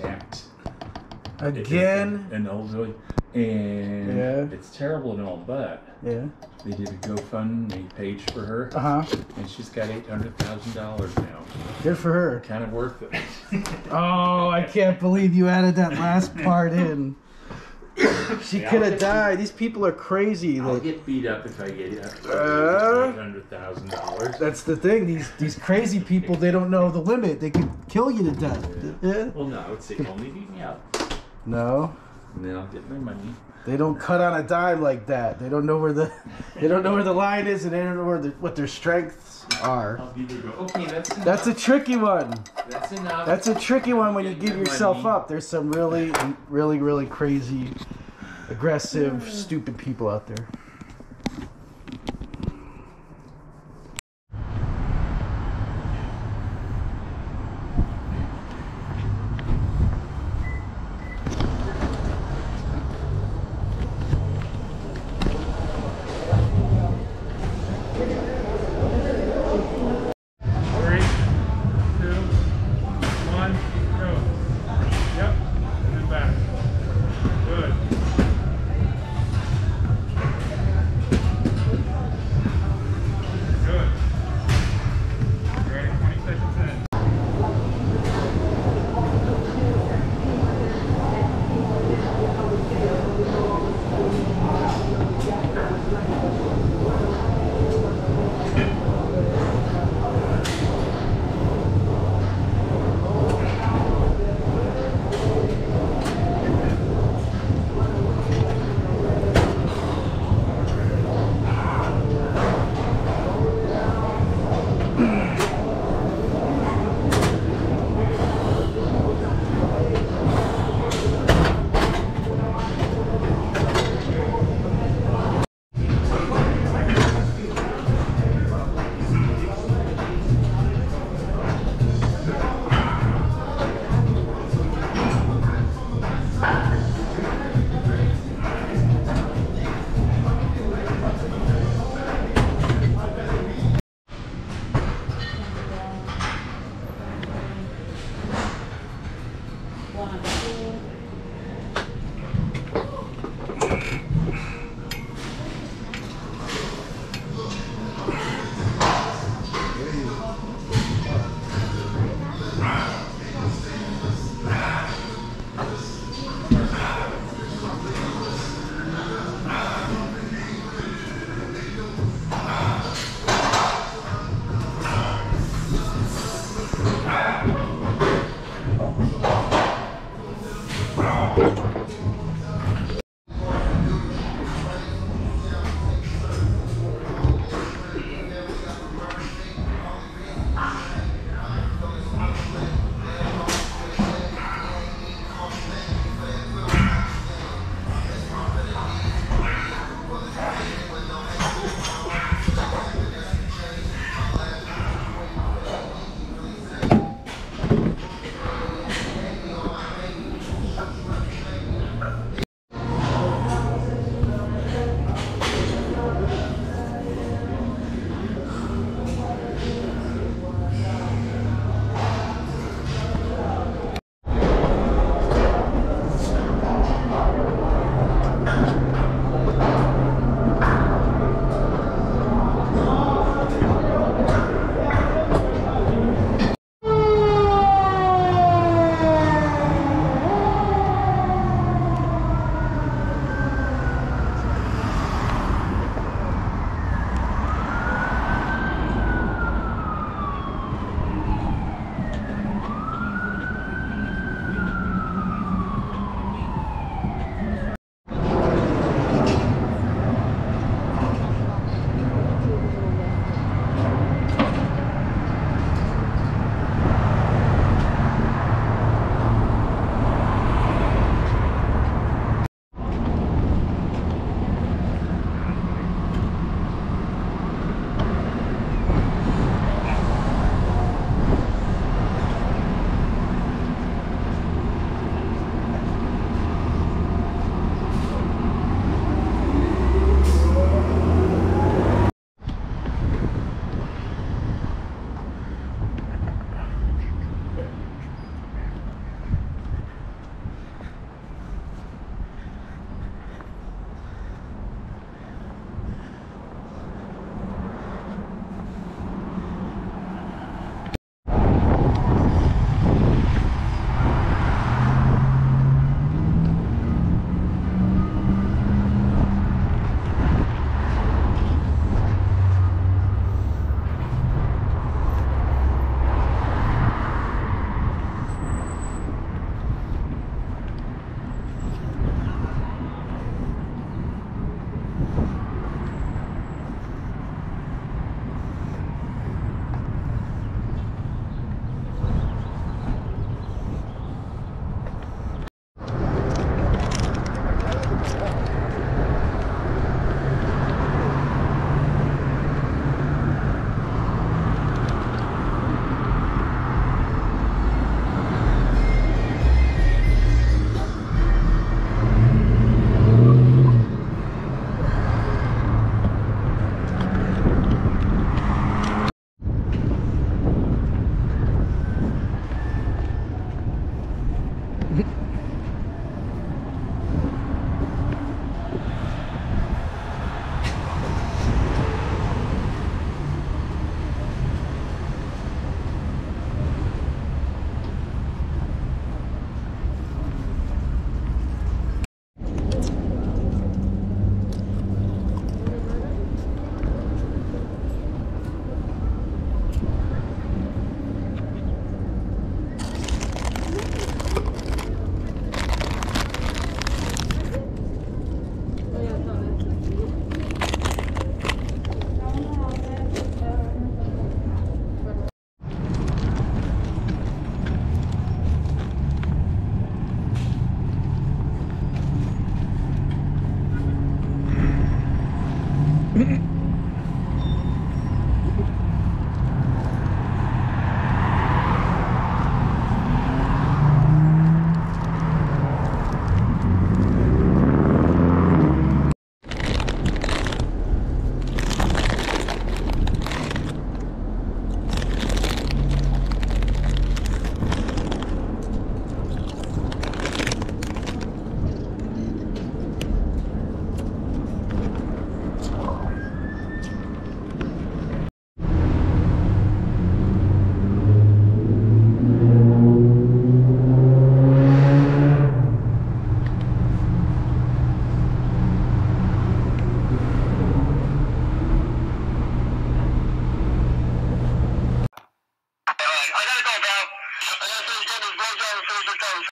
attacked again and elderly, and it's terrible and all, but they did a GoFundMe page for her, and she's got $800,000 now. Good for her. Kind of worth it. Oh, I can't believe you added that last part in. She could have died. These people are crazy. I'll get beat up if I get $800,000. That's the thing. These crazy people, they don't know the limit. They could kill you to death. Yeah. Well, no, I would say only beat me up. No. And then I'll get my money. They don't cut on a dime like that. They don't know where the line is, and they don't know where what their strengths are. Okay, that's enough. That's a tricky one. That's enough. That's a tricky one when you give yourself up. There's some really, really, really crazy, aggressive, stupid people out there.